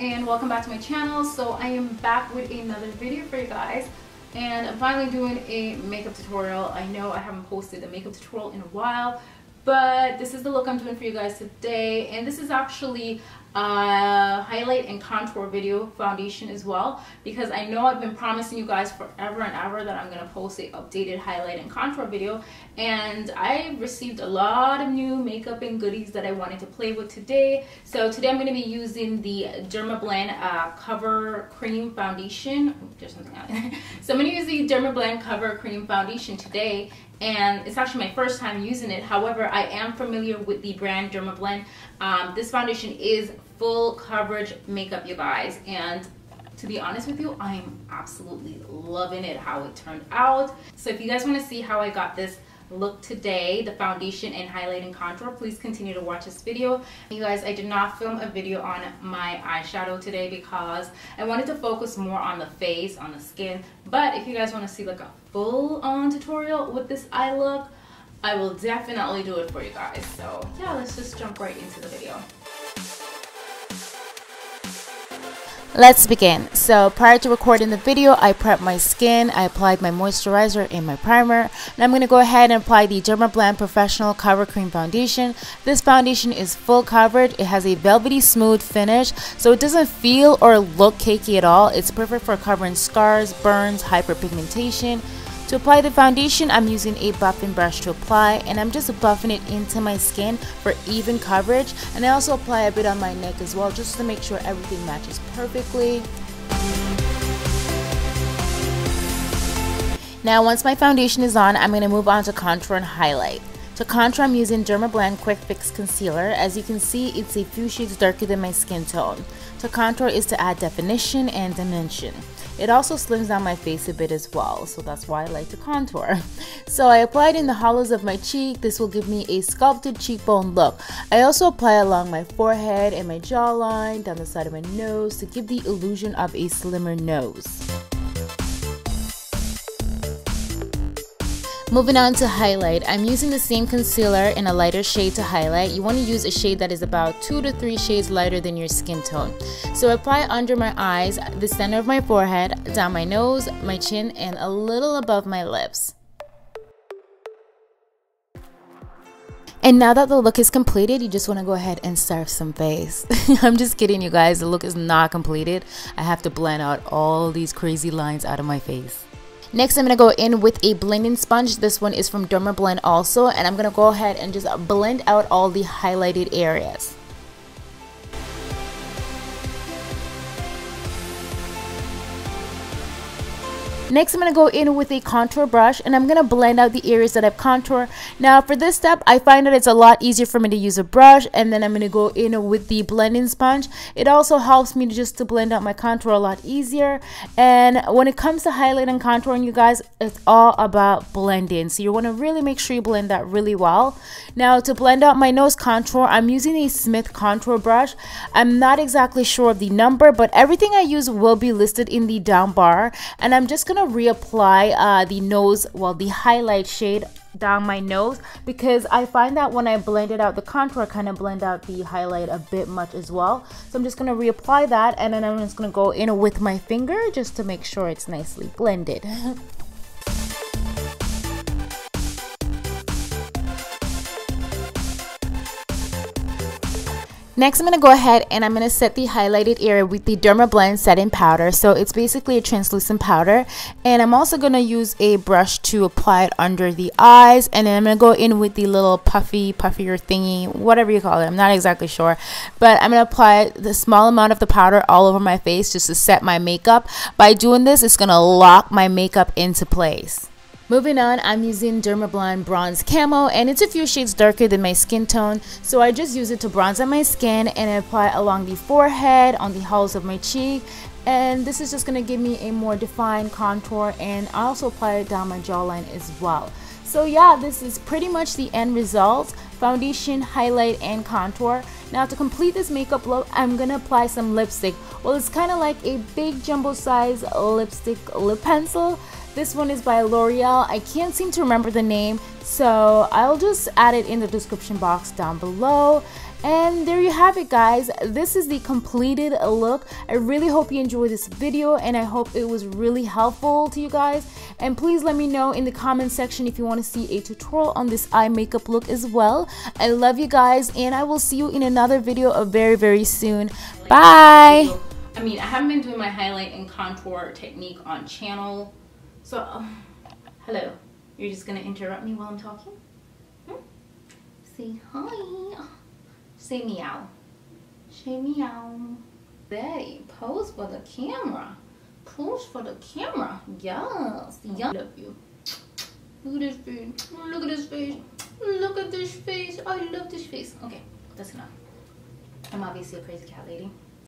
and welcome back to my channel. So I am back with another video for you guys, and I'm finally doing a makeup tutorial. I know I haven't posted a makeup tutorial in a while, but this is the look I'm doing for you guys today, and this is actually a highlight and contour video foundation as well, because I know I've been promising you guys forever and ever that I'm going to post a updated highlight and contour video, and I received a lot of new makeup and goodies that I wanted to play with today. So today I'm going to be using the Dermablend Cover Cream Foundation. Oh, there's something out there. So I'm going to use the Dermablend Cover Cream Foundation today, and it's actually my first time using it. However, I am familiar with the brand Dermablend. This foundation is full coverage makeup, you guys, and to be honest with you, I'm absolutely loving it, how it turned out. So if you guys want to see how I got this look today, the foundation and highlight and contour, please continue to watch this video. You guys, I did not film a video on my eyeshadow today because I wanted to focus more on the face, on the skin, but if you guys want to see like a full-on tutorial with this eye look, I will definitely do it for you guys. So yeah, let's just jump right into the video. Let's begin. So prior to recording the video, I prepped my skin, I applied my moisturizer and my primer, and I'm going to go ahead and apply the Dermablend Professional Cover Cream Foundation. This foundation is full coverage. It has a velvety smooth finish, so it doesn't feel or look cakey at all. It's perfect for covering scars, burns, hyperpigmentation. To apply the foundation, I'm using a buffing brush to apply, and I'm just buffing it into my skin for even coverage, and I also apply a bit on my neck as well, just to make sure everything matches perfectly. Now once my foundation is on, I'm going to move on to contour and highlight. To contour, I'm using Dermablend Quick Fix Concealer. As you can see, it's a few shades darker than my skin tone. To contour is to add definition and dimension. It also slims down my face a bit as well, so that's why I like to contour. So I applied in the hollows of my cheek. This will give me a sculpted cheekbone look. I also apply along my forehead and my jawline, down the side of my nose to give the illusion of a slimmer nose. Moving on to highlight, I'm using the same concealer in a lighter shade to highlight. You want to use a shade that is about 2 to 3 shades lighter than your skin tone. So apply under my eyes, the center of my forehead, down my nose, my chin, and a little above my lips. And now that the look is completed, you just want to go ahead and start some face. I'm just kidding, you guys. The look is not completed. I have to blend out all these crazy lines out of my face. Next, I'm going to go in with a blending sponge. This one is from Dermablend also, and I'm going to go ahead and just blend out all the highlighted areas. Next, I'm going to go in with a contour brush, and I'm going to blend out the areas that I've contoured. Now, for this step, I find that it's a lot easier for me to use a brush, and then I'm going to go in with the blending sponge. It also helps me just to blend out my contour a lot easier. And when it comes to highlight and contouring, you guys, it's all about blending. So you want to really make sure you blend that really well. Now, to blend out my nose contour, I'm using a Smith contour brush. I'm not exactly sure of the number, but everything I use will be listed in the down bar, and I'm just going to reapply the nose, well, the highlight shade down my nose, because I find that when I blended out the contour, I kind of blend out the highlight a bit much as well. So I'm just going to reapply that, and then I'm just going to go in with my finger just to make sure it's nicely blended. Next, I'm going to go ahead and I'm going to set the highlighted area with the Dermablend setting powder. So it's basically a translucent powder, and I'm also going to use a brush to apply it under the eyes, and then I'm going to go in with the little puffier thingy, whatever you call it. I'm not exactly sure, but I'm going to apply the small amount of the powder all over my face just to set my makeup. By doing this, it's going to lock my makeup into place. Moving on, I'm using Dermablend Bronze Camo, and it's a few shades darker than my skin tone, so I just use it to bronze out my skin, and I apply along the forehead, on the hollows of my cheek, and this is just going to give me a more defined contour, and I also apply it down my jawline as well. So yeah, this is pretty much the end result: foundation, highlight, and contour. Now to complete this makeup look, I'm gonna apply some lipstick. Well, it's kind of like a big jumbo size lipstick lip pencil. This one is by L'Oreal. I can't seem to remember the name, so I'll just add it in the description box down below. And there you have it, guys. This is the completed look. I really hope you enjoyed this video, and I hope it was really helpful to you guys. And please let me know in the comment section if you want to see a tutorial on this eye makeup look as well. I love you guys, and I will see you in another video very, very soon. Bye. I mean, I haven't been doing my highlight and contour technique on channel, so hello, you're just gonna interrupt me while I'm talking? Say hi. Say meow. Say meow. Daddy, pose for the camera. Pose for the camera. Yes. I love you. Look at this face. Look at this face. Look at this face. I love this face. Okay, that's enough. I'm obviously a crazy cat lady.